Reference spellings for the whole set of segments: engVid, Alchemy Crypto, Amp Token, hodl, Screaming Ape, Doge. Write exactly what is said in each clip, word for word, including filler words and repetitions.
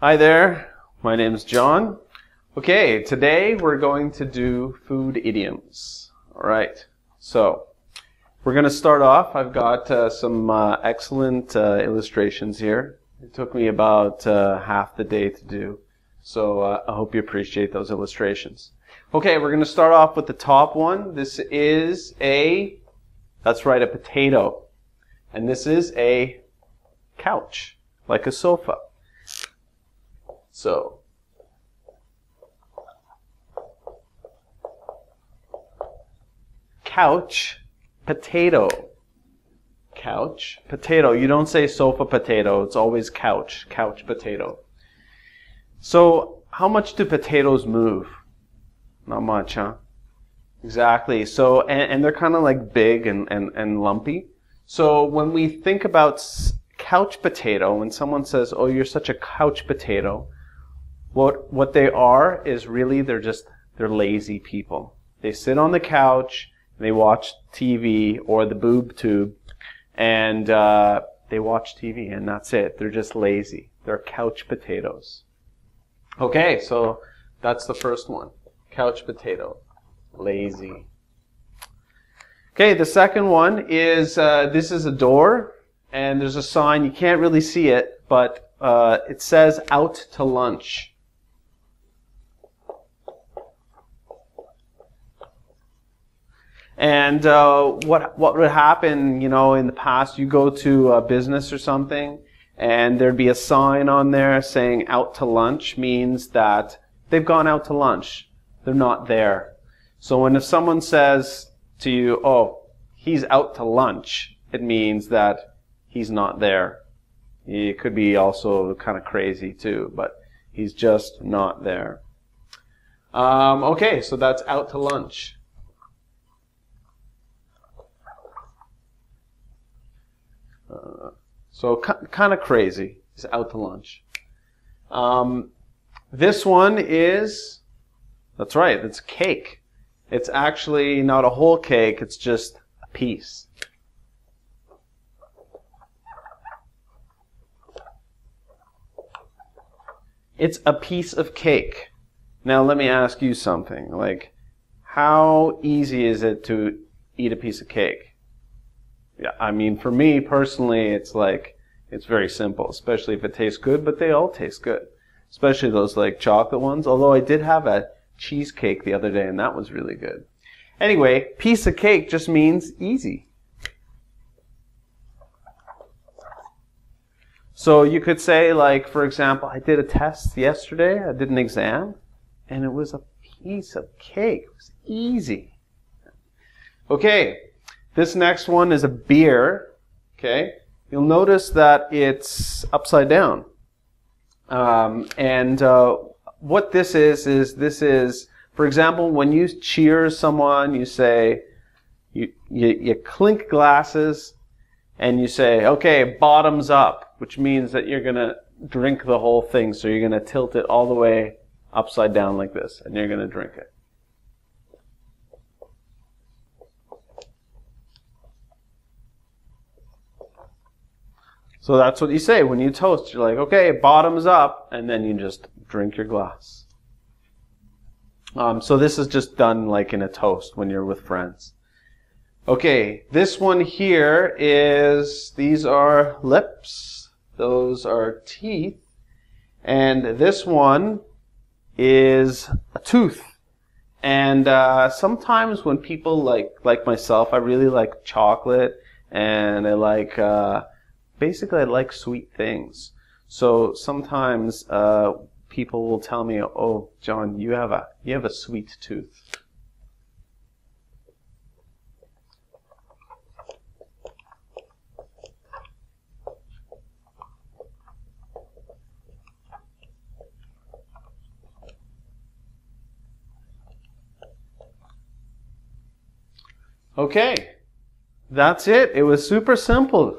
Hi there, my name's John. Okay, today we're going to do food idioms. Alright, so we're going to start off. I've got uh, some uh, excellent uh, illustrations here. It took me about uh, half the day to do, so uh, I hope you appreciate those illustrations. Okay, we're going to start off with the top one. This is a, that's right, a potato. And this is a couch, like a sofa. So, couch, potato, couch, potato. You don't say sofa potato, it's always couch, couch potato. So, how much do potatoes move? Not much, huh? Exactly. So, and, and they're kind of like big and, and, and lumpy. So, when we think about couch potato, when someone says, oh, you're such a couch potato, What what they are is really they're just they're lazy people. They sit on the couch, and they watch T V or the boob tube, and uh, they watch T V, and that's it. They're just lazy. They're couch potatoes. Okay, so that's the first one. Couch potato, lazy. Okay, the second one is uh, this is a door, and there's a sign. You can't really see it, but uh, it says out to lunch. And uh, what what would happen, you know, in the past, you go to a business or something, and there'd be a sign on there saying out to lunch means that they've gone out to lunch. They're not there. So when if someone says to you, oh, he's out to lunch, it means that he's not there. It could be also kind of crazy too, but he's just not there. Um, okay, so that's out to lunch. Uh, so kind of crazy is out to lunch. Um, this one is, that's right, it's cake. It's actually not a whole cake, it's just a piece. It's a piece of cake. Now let me ask you something, like how easy is it to eat a piece of cake? Yeah, I mean, for me personally, it's like, it's very simple, especially if it tastes good, but they all taste good, especially those like chocolate ones, although I did have a cheesecake the other day, and that was really good. Anyway, piece of cake just means easy. So you could say, like, for example, I did a test yesterday, I did an exam, and it was a piece of cake. It was easy. Okay. This next one is a beer, okay? You'll notice that it's upside down. Um, and uh, what this is, is this is, for example, when you cheer someone, you say, you, you, you clink glasses, and you say, okay, bottoms up, which means that you're going to drink the whole thing. So you're going to tilt it all the way upside down like this, and you're going to drink it. So that's what you say when you toast. You're like, okay, bottoms up, and then you just drink your glass. Um, so this is just done like in a toast when you're with friends. Okay, this one here is, these are lips, those are teeth, and this one is a tooth. And uh, sometimes when people like, like myself, I really like chocolate, and I like... Uh, Basically, I like sweet things. So sometimes uh, people will tell me, "Oh, John, you have a you have a sweet tooth." Okay, that's it. It was super simple.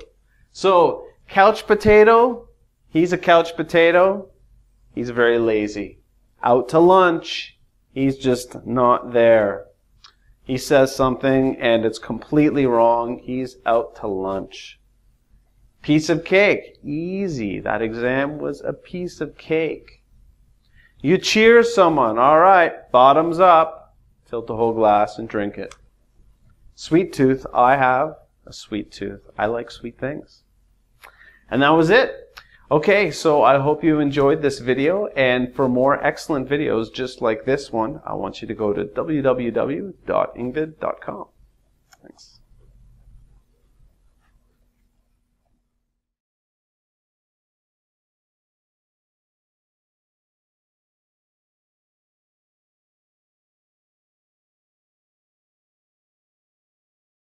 So, couch potato, he's a couch potato, he's very lazy. Out to lunch, he's just not there. He says something and it's completely wrong, he's out to lunch. Piece of cake. Easy. That exam was a piece of cake. You cheer someone. All right. Bottoms up. Tilt the whole glass and drink it. Sweet tooth. I have a sweet tooth. I like sweet things. And that was it. Okay, so I hope you enjoyed this video, and for more excellent videos just like this one, I want you to go to w w w dot engvid dot com. Thanks.